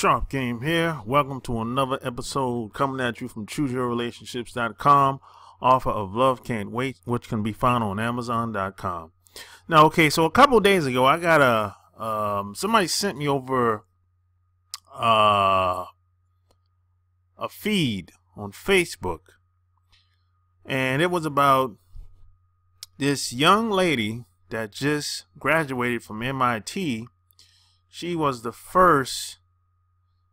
Sharp Game here. Welcome to another episode coming at you from ChooseYourRelationships.com. Offer of Love Can't Wait, which can be found on Amazon.com. Now, okay, so a couple of days ago, I got a somebody sent me over a feed on Facebook, and it was about this young lady that just graduated from MIT. She was the first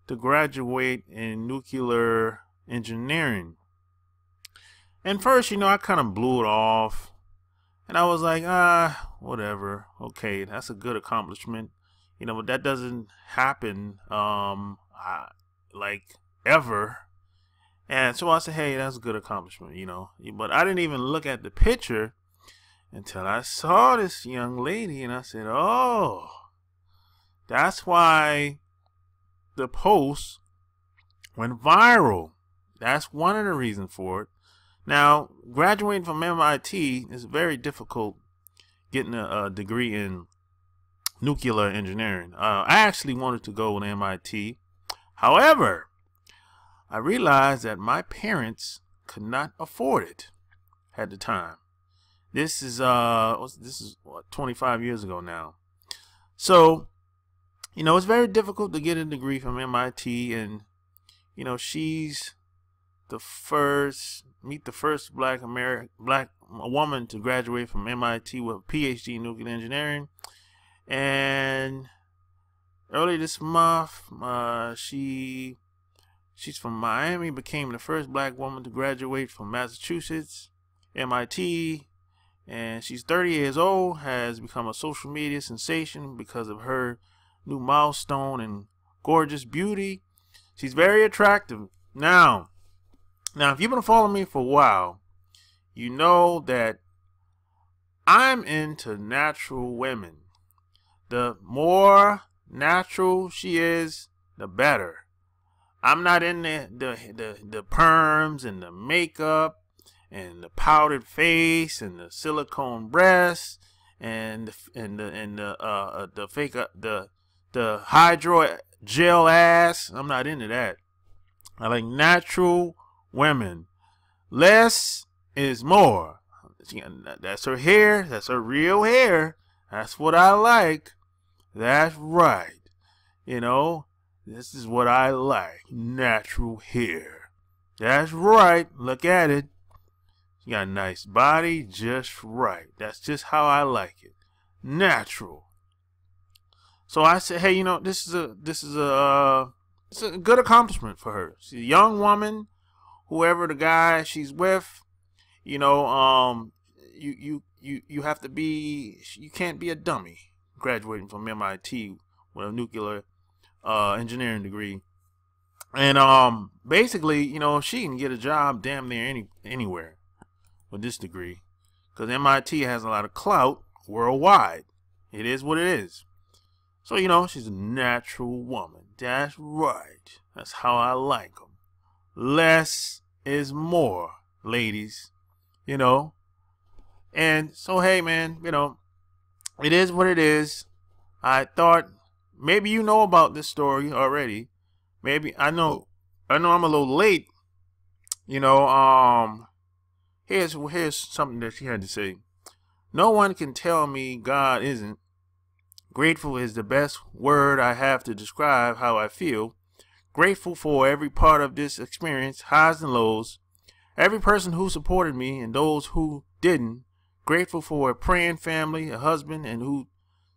to graduate in nuclear engineering. And first, you know, I kind of blew it off. And I was like, whatever. Okay, that's a good accomplishment. You know, but that doesn't happen like ever. And so I said, hey, that's a good accomplishment, you know. But I didn't even look at the picture until I saw this young lady. And I said, oh, that's why the post went viral. That's one of the reasons for it. Now, graduating from MIT is very difficult, getting a degree in nuclear engineering. I actually wanted to go with MIT. However, I realized that my parents could not afford it at the time. This is what, 25 years ago now. So, you know, it's very difficult to get a degree from MIT, and, you know, she's the first black woman to graduate from MIT with a PhD in nuclear engineering. And early this month, she's from Miami, became the first black woman to graduate from Massachusetts, MIT. And she's 30 years old, has become a social media sensation because of her new milestone and gorgeous beauty. She's very attractive. Now if you've been following me for a while, you know that I'm into natural women. The more natural she is, the better. I'm not in the perms and the makeup and the powdered face and the silicone breasts and the fake the hydro gel ass. I'm not into that. I like natural women. Less is more. That's her hair. That's her real hair. That's what I like. That's right. You know, this is what I like. Natural hair. That's right. Look at it. You got a nice body. Just right. That's just how I like it. Natural. So I said, hey, you know, it's a good accomplishment for her. She's a young woman. Whoever the guy she's with, you know, you have to be, you can't be a dummy graduating from MIT with a nuclear engineering degree. And basically, you know, she can get a job damn near anywhere with this degree, because MIT has a lot of clout worldwide. It is what it is. So, you know, she's a natural woman. That's right. That's how I like them. Less is more, ladies. You know? And so, hey, man, you know, it is what it is. I thought maybe you know about this story already. Maybe I know I'm a little late. You know, here's something that she had to say. No one can tell me God isn't. Grateful is the best word I have to describe how I feel. Grateful for every part of this experience, highs and lows. Every person who supported me and those who didn't. Grateful for a praying family, a husband, and who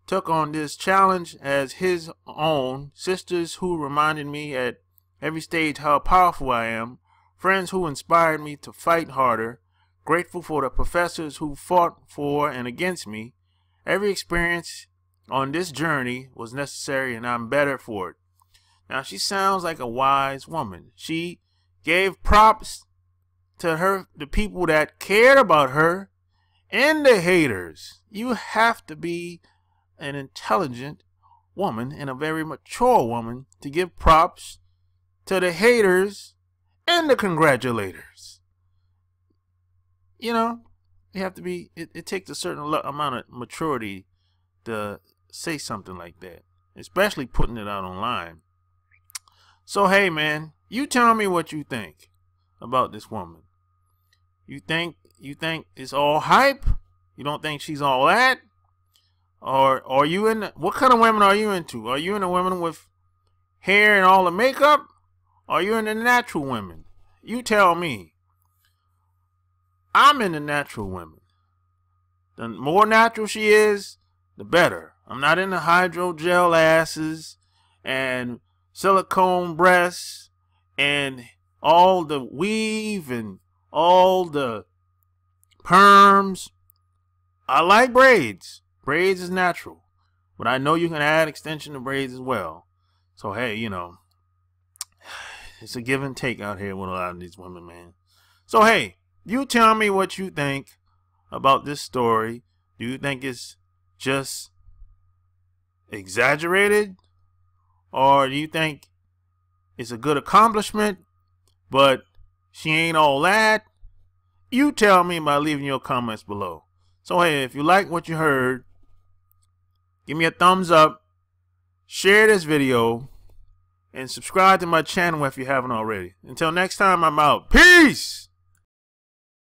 took on this challenge as his own. Sisters who reminded me at every stage how powerful I am. Friends who inspired me to fight harder. Grateful for the professors who fought for and against me. Every experience on this journey was necessary, and I'm better for it. Now, she sounds like a wise woman. She gave props to the people that cared about her and the haters. You have to be an intelligent woman and a very mature woman to give props to the haters and the congratulators. You know, you have to be, it takes a certain amount of maturity to say something like that, especially putting it out online. So hey man, you tell me what you think about this woman. You think it's all hype? You don't think she's all that? Or are you in what kind of women are you into? Are you into women with hair and all the makeup? Are you into natural women? You tell me. I'm into natural women. The more natural she is, the better. I'm not into hydrogel asses and silicone breasts and all the weave and all the perms. I like braids. Braids is natural, but I know you can add extension to braids as well. So hey, you know, it's a give and take out here with a lot of these women, man. So hey, you tell me what you think about this story. Do you think it's just exaggerated, or do you think it's a good accomplishment but she ain't all that? You tell me by leaving your comments below. So hey, if you like what you heard, give me a thumbs up, share this video, and subscribe to my channel if you haven't already. Until next time, I'm out. Peace!